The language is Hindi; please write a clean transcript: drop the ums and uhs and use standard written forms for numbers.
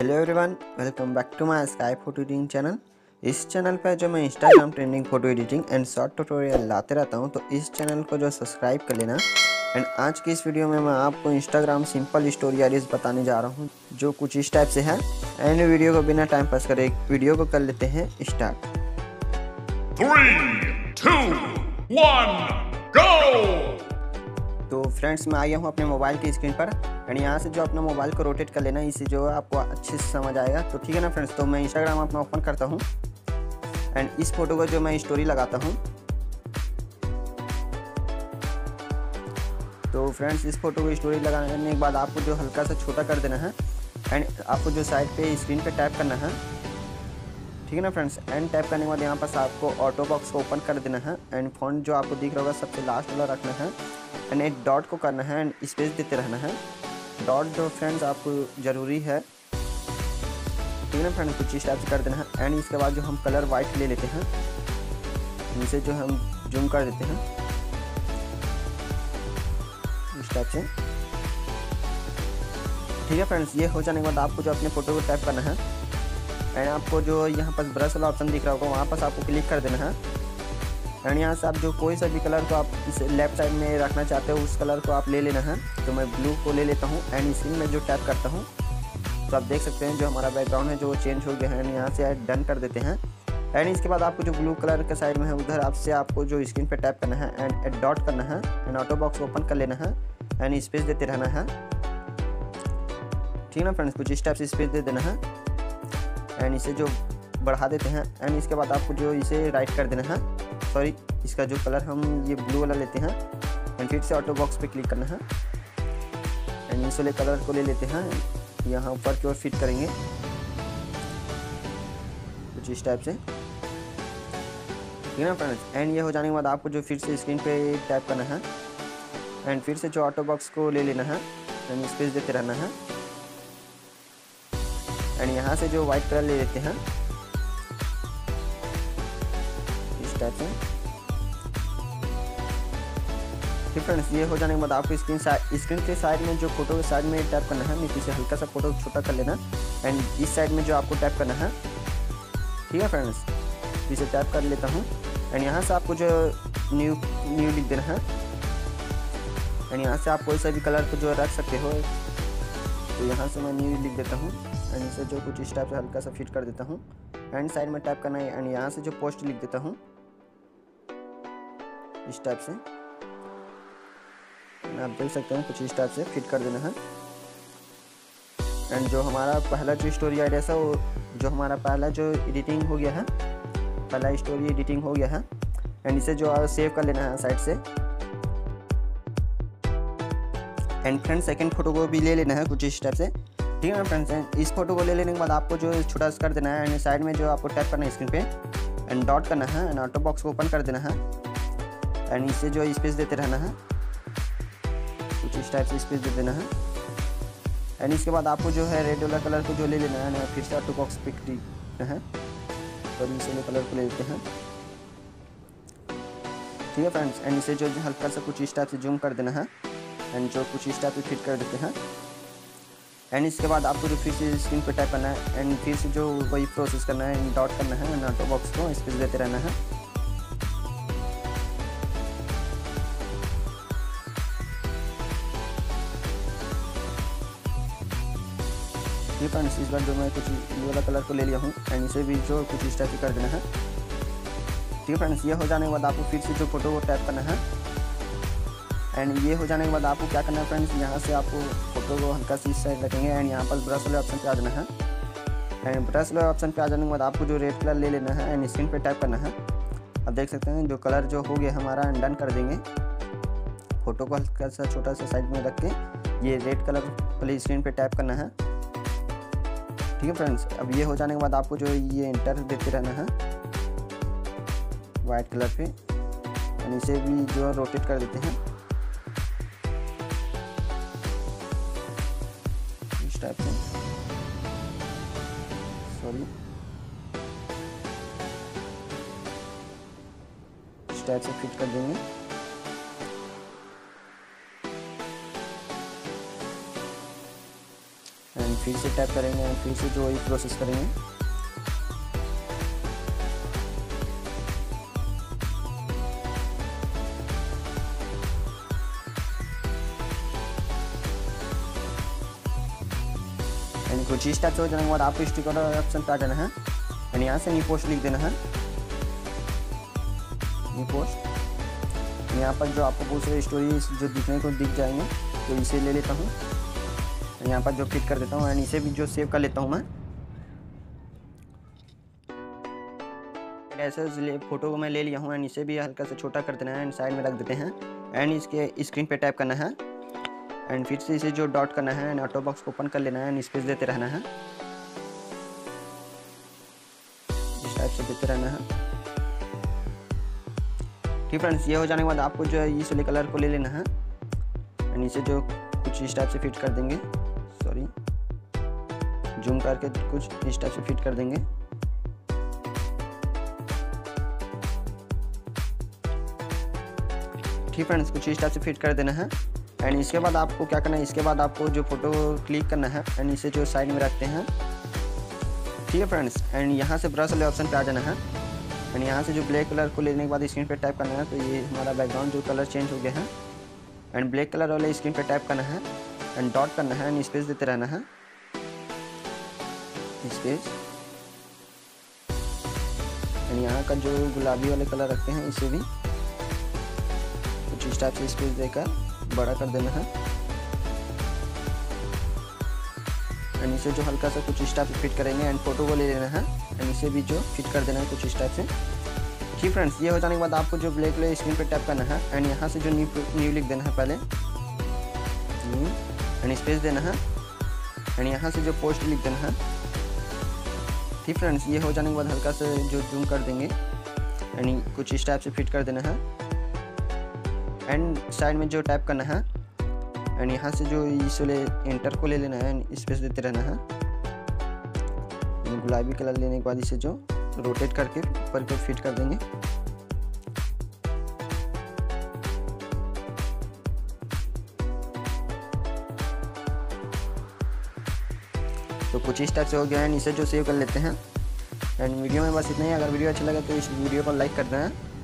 Hello everyone, welcome back to my sky photo editing channel. इस चैनल पर जो मैं Instagram trending photo editing and short tutorial लाते रहता हूं, तो इस चैनल को जो सब्सक्राइब कर लेना। एंड आज की इस वीडियो में मैं आपको इंस्टाग्राम सिंपल स्टोरी या रील्स बताने जा रहा हूँ, जो कुछ इस टाइप से है। एंड वीडियो को बिना टाइम पास करे वीडियो को कर लेते हैं स्टार्ट। 3, 2, 1 गो। तो फ्रेंड्स, मैं आया हूँ अपने मोबाइल की स्क्रीन पर एंड यहाँ से जो अपना मोबाइल को रोटेट कर लेना, इससे जो आपको अच्छे से समझ आएगा। तो ठीक है ना फ्रेंड्स, तो मैं इंस्टाग्राम अपना ओपन करता हूँ एंड इस फोटो को जो मैं स्टोरी लगाता हूँ। तो फ्रेंड्स, इस फोटो को स्टोरी लगाने के बाद आपको जो हल्का सा छोटा कर देना है एंड आपको जो साइड पे स्क्रीन पर टाइप करना है, ठीक है ना फ्रेंड्स। एंड टाइप करने के बाद यहाँ पर आपको ऑटो बॉक्स को ओपन कर देना है एंड फॉन्ट जो आपको दिख रहा होगा सबसे लास्ट वाला रखना है एंड एक डॉट को करना है एंड स्पेस देते रहना है। डॉट जो फ्रेंड्स आपको ज़रूरी है, ठीक है ना फ्रेंड्स, कुछ इस टाइप से कर देना है। एंड इसके बाद जो हम कलर वाइट ले लेते हैं, इसे जो हम जूम कर देते हैं इस टाइप से। ठीक है फ्रेंड्स, ये हो जाने के बाद आपको जो अपने फ़ोटो को टैप करना है एंड आपको जो यहाँ पर ब्रश वाला ऑप्शन दिख रहा होगा वहाँ पर आपको क्लिक कर देना है। एंड यहाँ से आप जो कोई सा भी कलर को आप इस लेफ्ट साइड में रखना चाहते हो उस कलर को आप ले लेना है। तो मैं ब्लू को ले लेता हूँ एंड इसी में जो टैप करता हूँ तो आप देख सकते हैं जो हमारा बैकग्राउंड है जो चेंज हो गया है। एंड यहाँ से डन कर देते हैं। एंड इसके बाद आपको जो ब्लू कलर के साइड में है उधर आपसे आपको जो स्क्रीन पर टैप करना है एंड एड डॉट करना है एंड ऑटो बॉक्स ओपन कर लेना है एंड स्पेस देते रहना है, ठीक है ना फ्रेंड्स। कुछ इस टाइप से स्पेस दे देना है एंड इसे जो बढ़ा देते हैं। एंड इसके बाद आपको जो इसे राइट कर देना है, सॉरी, इसका जो कलर हम ये ब्लू वाला लेते हैं एंड फिर से ऑटो बॉक्स पे क्लिक करना है एंड इस वाले कलर को ले लेते हैं, यहाँ ऊपर की ओर फिट करेंगे कुछ इस टाइप से, ठीक है ना फ्रेंड्स। एंड ये हो जाने के बाद आपको जो फिर से स्क्रीन पे टैप करना है एंड फिर से जो ऑटो बॉक्स को ले लेना है एंड स्पेस देते रहना है। एंड यहाँ से जो वाइट कलर ले लेते हैं टाइप है। ठीक फ्रेंड्स, ये हो जाने के बाद आपको स्क्रीन के साइड में जो फोटो के साइड में टैप करना है, नीचे से हल्का सा फोटो छोटा कर लेना एंड इस साइड में जो आपको टैप करना है, ठीक है फ्रेंड्स। इसे टैप कर लेता हूँ एंड यहाँ से आपको जो न्यू लिख देना है एंड यहाँ से आप कोई सा भी कलर को जो रख सकते हो। तो यहाँ से मैं न्यू लिख देता हूँ एंड इसे जो कुछ इस टाइप से हल्का सा फिट कर देता हूँ एंड साइड में टैप करना है एंड यहाँ से जो पोस्ट लिख देता हूँ इस टाइप से। आप देख सकते हैं कुछ इस टाइप से फिट कर देना है। एंड जो हमारा पहला जो स्टोरी आइडिया था, वो जो हमारा पहला जो एडिटिंग हो गया है, पहला स्टोरी एडिटिंग हो गया है। एंड इसे जो सेव कर लेना है साइड से। एंड फ्रेंड, सेकंड फोटो को भी ले लेना है कुछ इस टाइप से, ठीक है फ्रेंड्स। इस फोटो को ले लेने के बाद आपको जो छोटा कर देना है एंड साइड में जो आपको टैप करना है स्क्रीन पे एंड डॉट करना है एंड ऑटो बॉक्स को ओपन कर देना है एंड इसे जो स्पेस देते रहना है, कुछ इस टाइप से स्पेस दे देना है। एंड इसके बाद आपको जो है रेड वाला कलर को जो ले लेना है, फिर से ऑटो बॉक्स पे क्लिक करना है और इस वाले कलर को ले लेते हैं, ठीक है फ्रेंड्स। एंड इसे जो हल्का सा कुछ इस टाइप से जूम कर देना है एंड जो कुछ इस टाइप से फिट कर देते हैं। एंड इसके बाद आपको जो फिर से स्क्रीन पर टाइप करना है एंड फिर से जो वही प्रोसेस करना है एंड डॉट करना है एंड ऑटो बॉक्स को स्पेस देते रहना है। ये फ्रेंड्स, इस बार जो मैं कुछ ये वाला कलर को ले लिया हूँ एंड इसे भी जो कुछ इस टाइप से कर देना है, ठीक है फ्रेंड्स। ये हो जाने के बाद आपको फिर से जो फोटो को टैप करना है एंड ये हो जाने के बाद आपको क्या करना है फ्रेंड्स, यहाँ से आपको फोटो को हल्का सी इस साइड रखेंगे एंड यहाँ पर ब्रश वाले ऑप्शन पे आ जाना है। एंड ब्रश वाले ऑप्शन पे आ जाने के बाद आपको जो रेड कलर ले लेना है एंड स्क्रीन पे टैप करना है। आप देख सकते हैं जो कलर जो हो गया हमारा, एंड डन कर देंगे। फोटो को हल्का सा छोटा सा साइड में रख के ये रेड कलर वाली स्क्रीन पर टैप करना है, ठीक है फ्रेंड्स। अब ये हो जाने के बाद आपको जो ये इंटर देते रहना है वाइट कलर पे एंड इसे भी जो रोटेट कर देते हैं इस टाइप से, सॉरी, इस टाइप से फिट कर देंगे। फिर से टैप करेंगे, फिर से जो ये प्रोसेस करेंगे। कुछ इस टाइप हो जाने के बाद आपको स्टिकर ऑप्शन पे आ जाना है, यानी यहाँ से न्यू पोस्ट लिख देना है। न्यू पोस्ट यहाँ पर जो आपको बहुत सारी स्टोरी जो दिखने को दिख जाएंगे, तो इसे ले लेता हूँ, यहाँ पर जो क्लिक कर देता हूँ एंड इसे भी जो सेव कर लेता हूँ मैं। ऐसे फोटो को मैं ले लिया हूँ एंड इसे भी हल्का सा छोटा कर देना है एंड साइड में रख देते हैं एंड इसके स्क्रीन पे टाइप करना है एंड फिर से इसे जो डॉट करना है एंड ऑटो बॉक्स को ओपन कर लेना है एंड स्पेस देते रहना है, इस टाइप से देते रहना है। ठीक फ्रेंड्स, ये हो जाने के बाद आपको जो है इस वाले कलर को ले लेना है एंड इसे जो कुछ इस टाइप से फिट कर देंगे, सॉरी जूम करके कुछ इस टाइप से फिट कर देंगे। ठीक फ्रेंड्स, कुछ इस टाइप से फिट कर देना है एंड इसके बाद आपको क्या करना है, इसके बाद आपको जो फोटो क्लिक करना है एंड इसे जो साइड में रखते हैं। ठीक है फ्रेंड्स, एंड यहाँ से ब्रश वाले ऑप्शन पे आ जाना है एंड यहाँ से जो ब्लैक कलर को लेने के बाद स्क्रीन पे टाइप करना है, तो ये हमारा बैकग्राउंड जो कलर चेंज हो गया है एंड ब्लैक कलर वाले स्क्रीन पे टाइप करना है एंड डॉट करना है एंड स्पेस देते रहना है, स्पेस। एंड यहाँ का जो गुलाबी वाले कलर रखते हैं इसे भी कुछ इस टाइप से स्पेस देकर बड़ा कर देना है एंड इसे जो हल्का सा कुछ इस टाइप से फिट करेंगे एंड फोटो को ले लेना है एंड इसे भी जो फिट कर देना है कुछ इस टाइप से। ठीक फ्रेंड्स, ये हो जाने के बाद आपको जो ब्लैक वाले स्क्रीन पे टैप करना है एंड यहाँ से जो न्यू लिख देना है पहले एंड स्पेस देना है एंड यहाँ से जो पोस्ट लिख देना है। ठीक फ्रेंड्स, ये हो जाने के बाद हल्का से जो जूम कर देंगे एंड कुछ इस टाइप से फिट कर देना है एंड साइड में जो टाइप करना है एंड यहाँ से जो इस वाले एंटर को ले लेना है एंड स्पेस देते रहना है। गुलाबी कलर लेने के बाद इसे जो रोटेट करके ऊपर को फिट कर देंगे। तो कुछ इस टाइप से हो गया है, इसे जो सेव कर लेते हैं एंड वीडियो में बस इतना ही। अगर वीडियो अच्छा लगा तो इस वीडियो को लाइक कर देना।